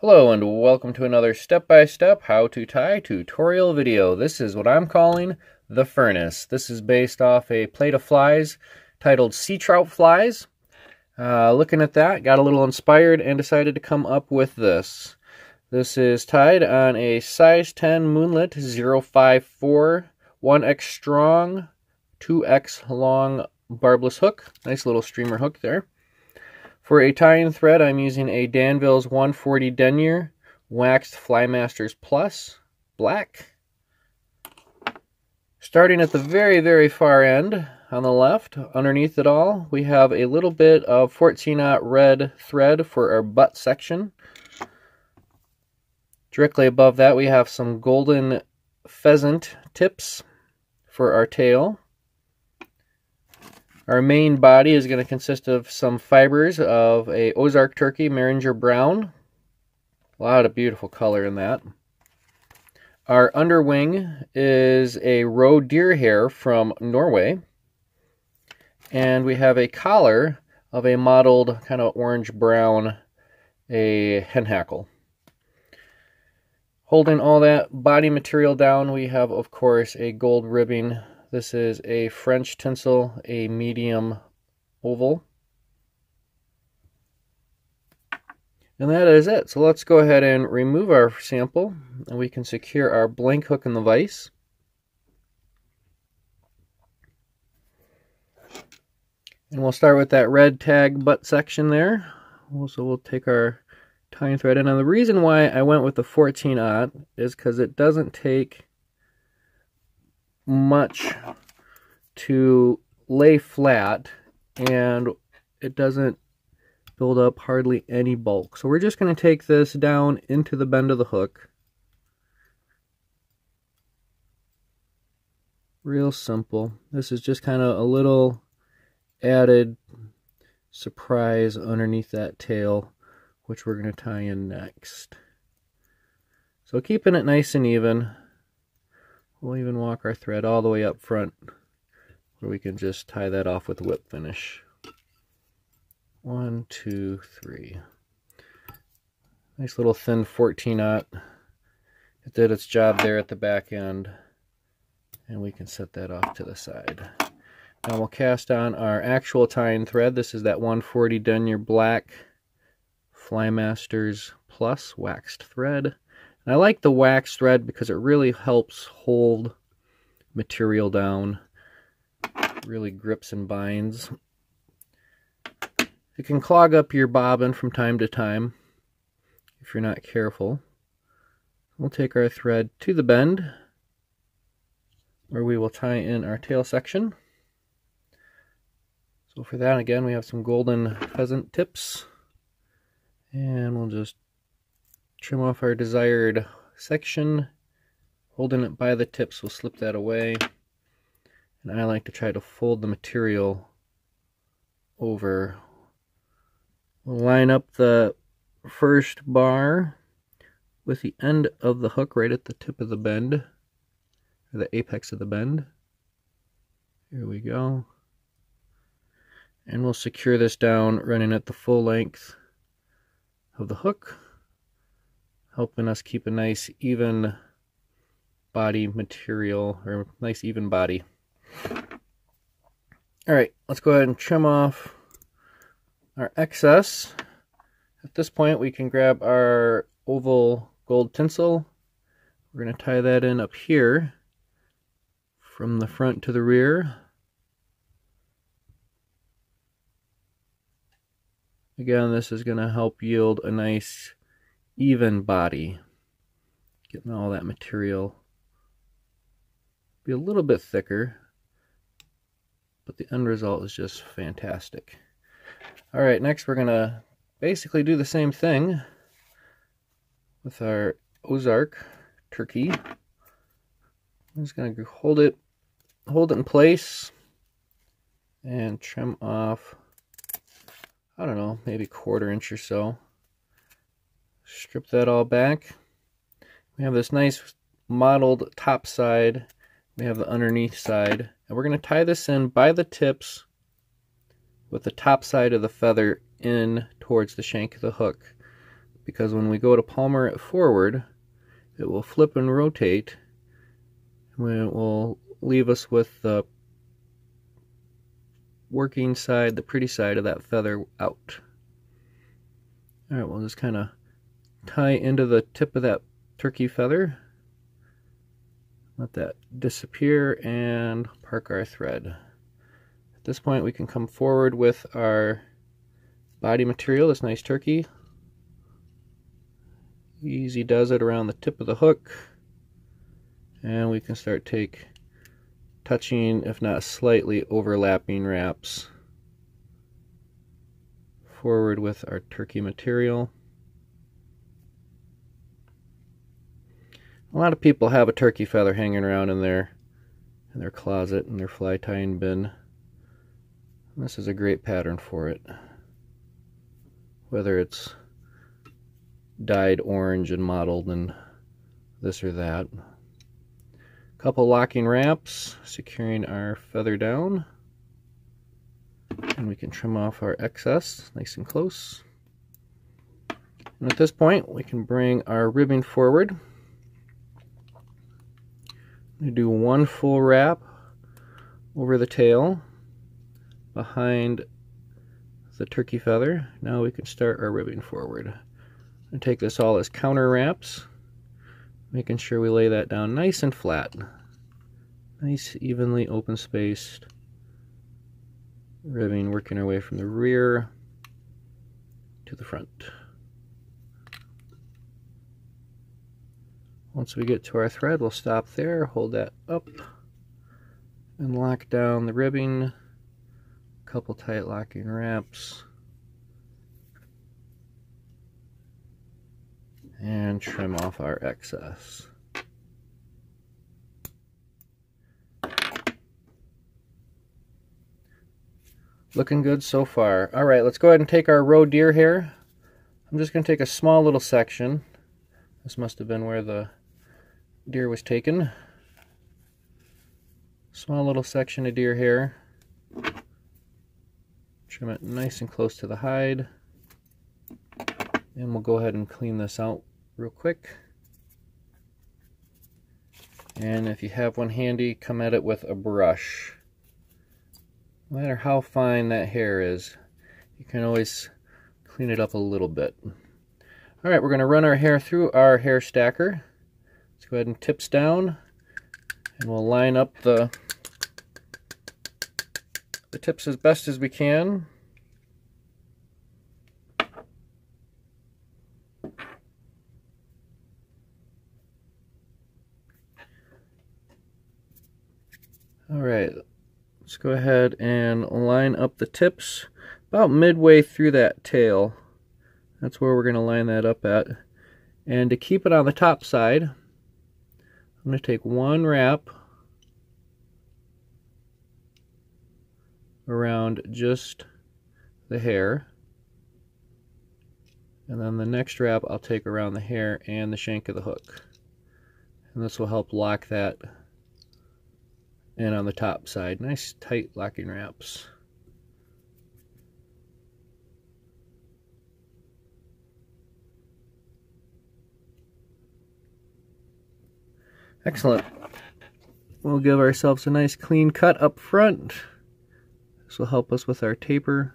Hello and welcome to another step-by-step how-to-tie tutorial video. This is what I'm calling the furnace. This is based off a plate of flies titled Sea Trout Flies. Looking at that, got a little inspired and decided to come up with this. This is tied on a size 10 Moonlit 054, 1x strong, 2x long barbless hook. Nice little streamer hook there. For a tying thread, I'm using a Danville's 140 denier, waxed Flymasters Plus, black. Starting at the very far end on the left, underneath it all, we have a little bit of 14-aught red thread for our butt section. Directly above that, we have some golden pheasant tips for our tail. Our main body is going to consist of some fibers of a Ozark Turkey Meringer Brown. A lot of beautiful color in that. Our underwing is a Roe Deer Hair from Norway. And we have a collar of a mottled kind of orange-brown, a hen hackle. Holding all that body material down, we have, of course, a gold ribbing. This is a French Tinsel, a medium oval. And that is it. So let's go ahead and remove our sample, and we can secure our blank hook in the vise. And we'll start with that red tag butt section there. Also, we'll take our tying thread. And now the reason why I went with the 14-aught is because it doesn't take much to lay flat, and it doesn't build up hardly any bulk. So we're just going to take this down into the bend of the hook. Real simple. This is just kind of a little added surprise underneath that tail, which we're going to tie in next. So keeping it nice and even. We'll even walk our thread all the way up front where we can just tie that off with whip finish. 1, 2, 3. Nice little thin 14-aught. It did its job there at the back end, and we can set that off to the side. Now we'll cast on our actual tying thread. This is that 140 denier black Flymasters Plus waxed thread. I like the wax thread because it really helps hold material down. It really grips and binds. It can clog up your bobbin from time to time if you're not careful. We'll take our thread to the bend where we will tie in our tail section. So for that, again, we have some golden pheasant tips, and we'll just trim off our desired section. Holding it by the tips, we'll slip that away. And I like to try to fold the material over. We'll line up the first bar with the end of the hook right at the tip of the bend, or the apex of the bend. Here we go. And we'll secure this down, running at the full length of the hook, helping us keep a nice even body material, or nice even body. Alright, let's go ahead and trim off our excess. At this point, we can grab our oval gold tinsel. We're going to tie that in up here from the front to the rear. Again, this is going to help yield a nice even body, getting all that material. Be a little bit thicker, but the end result is just fantastic. All right, next we're gonna basically do the same thing with our Ozark turkey. I'm just gonna hold it in place and trim off, I don't know, maybe 1/4 inch or so. Strip that all back. We have this nice mottled top side. We have the underneath side. And we're going to tie this in by the tips with the top side of the feather in towards the shank of the hook. because when we go to palmer it forward, it will flip and rotate, and it will leave us with the working side, the pretty side of that feather out. Alright, we'll just kind of tie into the tip of that turkey feather, let that disappear, and park our thread. At this point we can come forward with our body material, this nice turkey. Easy does it around the tip of the hook, and we can start touching, if not slightly overlapping wraps forward with our turkey material. A lot of people have a turkey feather hanging around in their closet, in their fly tying bin. This is a great pattern for it. Whether it's dyed orange and mottled and this or that. Couple locking wraps, securing our feather down, and we can trim off our excess nice and close. And at this point we can bring our ribbing forward. We do one full wrap over the tail behind the turkey feather. Now we can start our ribbing forward. I take this all as counter wraps, making sure we lay that down nice and flat. Nice, evenly open spaced ribbing, working our way from the rear to the front. Once we get to our thread, we'll stop there, hold that up, and lock down the ribbing. A couple tight locking wraps. And trim off our excess. Looking good so far. Alright, let's go ahead and take our roe deer hair. I'm just going to take a small little section. This must have been where the deer was taken. Small little section of deer hair. Trim it nice and close to the hide. And we'll go ahead and clean this out real quick. And if you have one handy, come at it with a brush. No matter how fine that hair is, you can always clean it up a little bit. Alright, we're going to run our hair through our hair stacker. Let's go ahead and tips down, and we'll line up the tips as best as we can. Alright, let's go ahead and line up the tips about midway through that tail. That's where we're going to line that up at. And to keep it on the top side, I'm going to take one wrap around just the hair. And then the next wrap I'll take around the hair and the shank of the hook. And this will help lock that in on the top side. Nice tight locking wraps. Excellent. We'll give ourselves a nice clean cut up front. This will help us with our taper.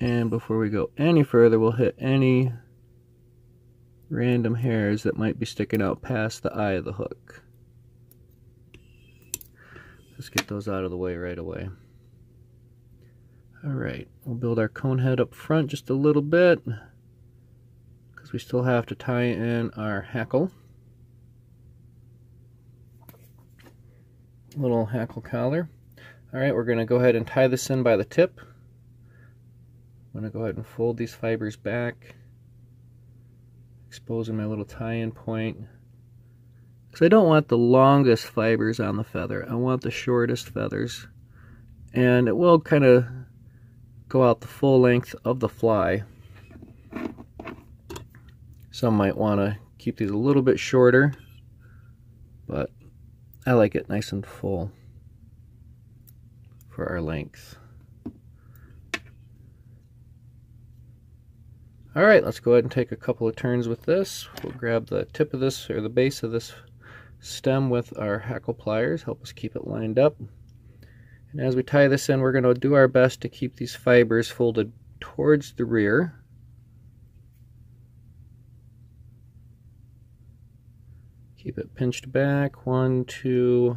And before we go any further, we'll hit any random hairs that might be sticking out past the eye of the hook. Let's get those out of the way right away. Alright, we'll build our cone head up front just a little bit, because we still have to tie in our hackle. Little hackle collar. Alright, we're going to go ahead and tie this in by the tip. I'm going to go ahead and fold these fibers back, exposing my little tie-in point, because I don't want the longest fibers on the feather. I want the shortest feathers, and it will kind of go out the full length of the fly. Some might want to keep these a little bit shorter, but I like it nice and full for our length. Alright, let's go ahead and take a couple of turns with this. We'll grab the tip of this, or the base of this stem with our hackle pliers, help us keep it lined up. And as we tie this in, we're going to do our best to keep these fibers folded towards the rear. Keep it pinched back, 1, 2,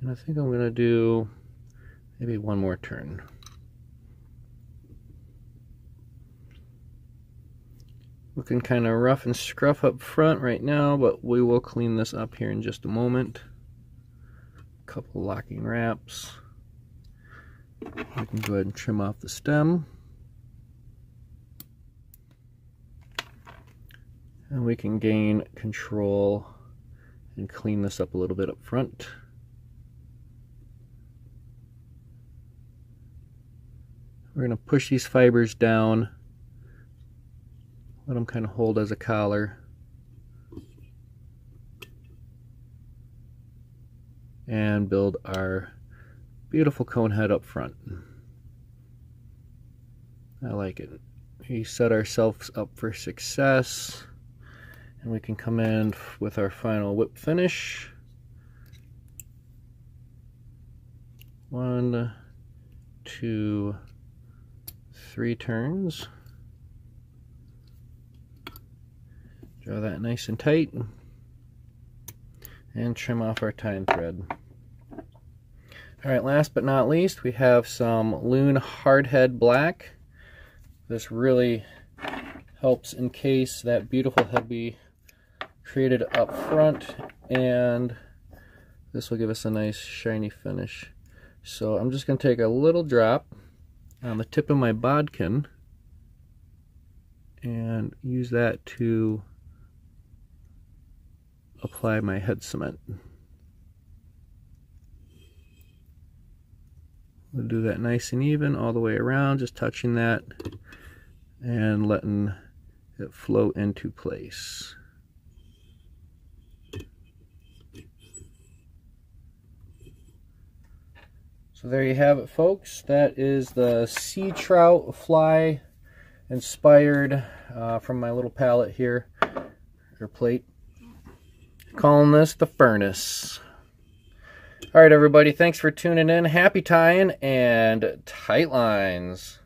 and I think I'm going to do maybe one more turn. Looking kind of rough and scruff up front right now, but we will clean this up here in just a moment. A couple locking wraps. We can go ahead and trim off the stem. And we can gain control and clean this up a little bit up front. We're going to push these fibers down, let them kind of hold as a collar, and build our beautiful cone head up front. I like it. We set ourselves up for success. And we can come in with our final whip finish. 1, 2, 3 turns. Draw that nice and tight. And trim off our tie and thread. Alright, last but not least, we have some Loon Hardhead Black. This really helps encase that beautiful head we created up front, and this will give us a nice shiny finish. So I'm just going to take a little drop on the tip of my bodkin and use that to apply my head cement. We'll do that nice and even all the way around, just touching that and letting it flow into place. So there you have it, folks. That is the sea trout fly inspired from my little palette here, or plate. Calling this the furnace. All right, everybody, thanks for tuning in. Happy tying and tight lines.